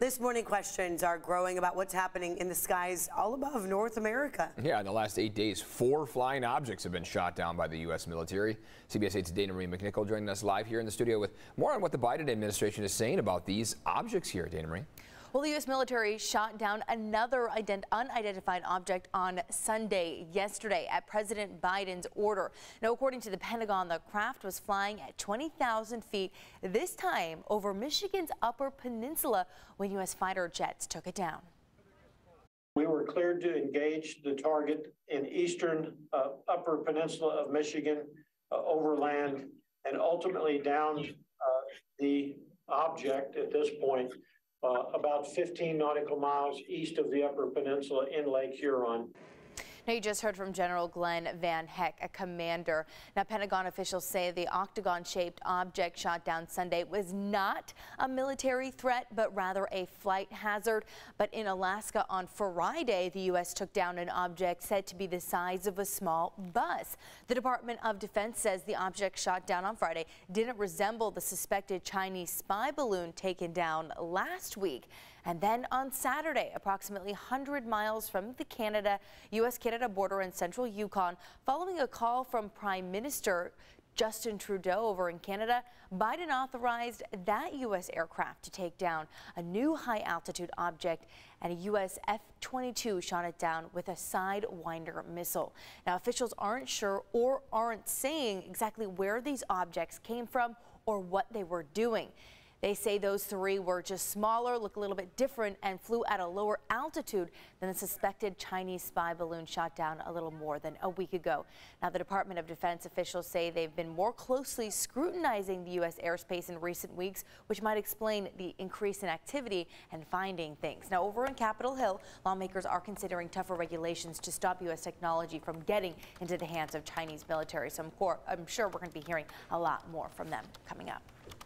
This morning, questions are growing about what's happening in the skies all above North America. Yeah, in the last 8 days, 4 flying objects have been shot down by the U.S. military. CBS 8's Dana Marie McNichol joining us live here in the studio with more on what the Biden administration is saying about these objects here. Dana Marie. Well, the U.S. military shot down another unidentified object on Sunday, yesterday, at President Biden's order. Now, according to the Pentagon, the craft was flying at 20,000 feet, this time over Michigan's Upper Peninsula, when U.S. fighter jets took it down. We were cleared to engage the target in eastern Upper Peninsula of Michigan over land, and ultimately downed the object at this point. About 15 nautical miles east of the Upper Peninsula in Lake Huron. Now, you just heard from General Glenn Van Heck, a commander. Now, Pentagon officials say the octagon-shaped object shot down Sunday was not a military threat, but rather a flight hazard. But in Alaska on Friday, the U.S. took down an object said to be the size of a small bus. The Department of Defense says the object shot down on Friday didn't resemble the suspected Chinese spy balloon taken down last week. And then on Saturday, approximately 100 miles from the U.S.-Canada border in central Yukon, following a call from Prime Minister Justin Trudeau over in Canada, Biden authorized that U.S. aircraft to take down a new high-altitude object, and a U.S. F-22 shot it down with a Sidewinder missile. Now, officials aren't sure or aren't saying exactly where these objects came from or what they were doing. They say those 3 were just smaller, look a little bit different, and flew at a lower altitude than the suspected Chinese spy balloon shot down a little more than a week ago. Now, the Department of Defense officials say they've been more closely scrutinizing the U.S. airspace in recent weeks, which might explain the increase in activity and finding things. Now, over in Capitol Hill, lawmakers are considering tougher regulations to stop U.S. technology from getting into the hands of Chinese military. So I'm sure we're going to be hearing a lot more from them coming up.